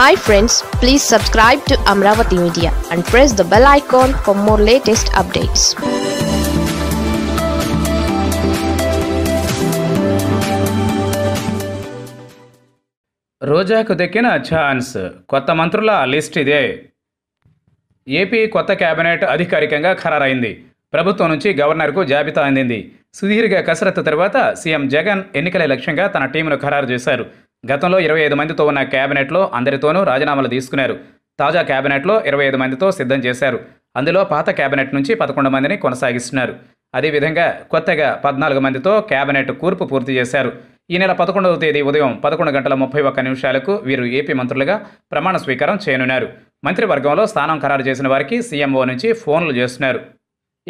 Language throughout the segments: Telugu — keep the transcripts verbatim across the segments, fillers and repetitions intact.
Hi friends, please subscribe to Amravati Media and press the bell icon for more latest updates. Roja kudekina chance kotta mantrula list ide. AP కొత్త కేబినెట్ అధికారికంగా ఖరారైంది. ప్రభుత్వం నుంచి గవర్నర్కు జాబితా అందింది. సుదీర్ఘ కసరత్తు తర్వాత సీఎం జగన్ ఎన్నికల లక్ష్యంగా తన టీమును ఖరారు చేశారు. గతంలో ఇరవై ఐదు మందితో ఉన్న కేబినెట్లో అందరితోనూ రాజీనామాలు తీసుకున్నారు. తాజా కేబినెట్లో ఇరవై ఐదు మందితో సిద్ధం చేశారు. అందులో పాత కేబినెట్ నుంచి పదకొండు మందిని కొనసాగిస్తున్నారు. అదేవిధంగా కొత్తగా పద్నాలుగు మందితో కేబినెట్ కూర్పు పూర్తి చేశారు. ఈ నెల పదకొండవ తేదీ ఉదయం పదకొండు గంటల ముప్పై ఒక్క నిమిషాలకు వీరు ఏపీ మంత్రులుగా ప్రమాణ స్వీకారం చేయనున్నారు. మంత్రివర్గంలో స్థానం ఖరారు చేసిన వారికి సీఎంఓ నుంచి ఫోన్లు చేస్తున్నారు.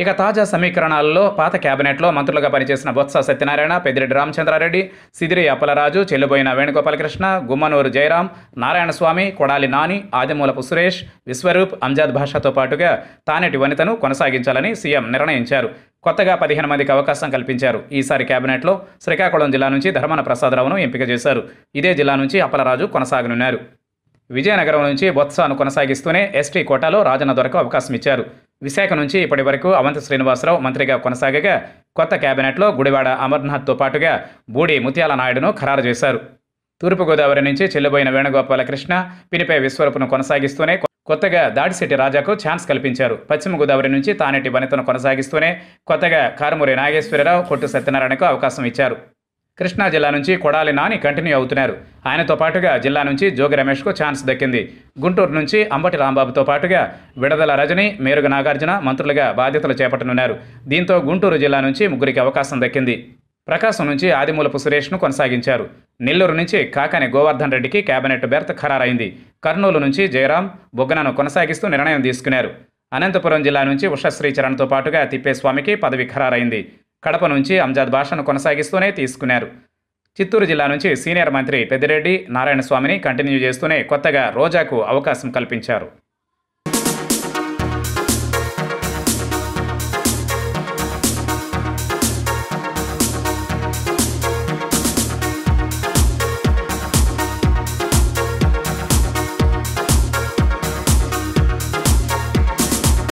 ఇక తాజా సమీకరణాల్లో పాత కేబినెట్లో మంత్రులుగా పనిచేసిన బొత్స సత్యనారాయణ, పెద్దిరెడ్డి రామచంద్ర రెడ్డి, సీదిరి అప్పలరాజు, చెల్లుబోయిన వేణుగోపాల కృష్ణ, గుమ్మనూరు జయరాం, నారాయణస్వామి, కొడాలి నాని, ఆదిమూలపు సురేష్, విశ్వరూప్, అంజాద్ భాషతో పాటుగా తానేటి వనితను కొనసాగించాలని సీఎం నిర్ణయించారు. కొత్తగా పదిహేను మందికి అవకాశం కల్పించారు. ఈసారి కేబినెట్లో శ్రీకాకుళం జిల్లా నుంచి ధర్మాన ప్రసాదరావును ఎంపిక చేశారు. ఇదే జిల్లా నుంచి అప్పలరాజు కొనసాగనున్నారు. విజయనగరం నుంచి బొత్సాను కొనసాగిస్తూనే ఎస్టీ కోటాలో రాజన్న దొరకు అవకాశం ఇచ్చారు. విశాఖ నుంచి ఇప్పటి వరకు అవంతి శ్రీనివాసరావు మంత్రిగా కొనసాగగా కొత్త కేబినెట్లో గుడివాడ అమర్నాథ్తో పాటుగా బూడి ముత్యాల నాయుడును ఖరారు చేశారు. తూర్పుగోదావరి నుంచి చెల్లుబోయిన వేణుగోపాల కృష్ణ, పినిపే విశ్వరూపును కొనసాగిస్తూనే కొత్తగా దాడిశెట్టి రాజాకు ఛాన్స్ కల్పించారు. పశ్చిమ గోదావరి నుంచి తానేటి వనితను కొనసాగిస్తూనే కొత్తగా కారుమూరి నాగేశ్వరరావు, కొట్టు సత్యనారాయణకు అవకాశం ఇచ్చారు. కృష్ణా జిల్లా నుంచి కొడాలి నాని కంటిన్యూ అవుతున్నారు. ఆయనతో పాటుగా జిల్లా నుంచి జోగి రమేష్కు ఛాన్స్ దక్కింది. గుంటూరు నుంచి అంబటి రాంబాబుతో పాటుగా విడదల రజని, మెరుగు నాగార్జున మంత్రులుగా బాధ్యతలు చేపట్టనున్నారు. దీంతో గుంటూరు జిల్లా నుంచి ముగ్గురికి అవకాశం దక్కింది. ప్రకాశం నుంచి ఆదిమూలపు సురేష్ను కొనసాగించారు. నెల్లూరు నుంచి కాకాని గోవర్ధన్ రెడ్డికి కేబినెట్ బెర్త్ ఖరారైంది. కర్నూలు నుంచి జయరాం, బొగ్గనను కొనసాగిస్తూ నిర్ణయం తీసుకున్నారు. అనంతపురం జిల్లా నుంచి ఉషా శ్రీ చరణ్తో పాటుగా తిప్పేస్వామికి పదవి ఖరారైంది. కడప నుంచి అంజాద్ భాషను కొనసాగిస్తూనే తీసుకున్నారు. చిత్తూరు జిల్లా నుంచి సీనియర్ మంత్రి పెద్దిరెడ్డి నారాయణస్వామిని కంటిన్యూ చేస్తూనే కొత్తగా రోజాకు అవకాశం కల్పించారు.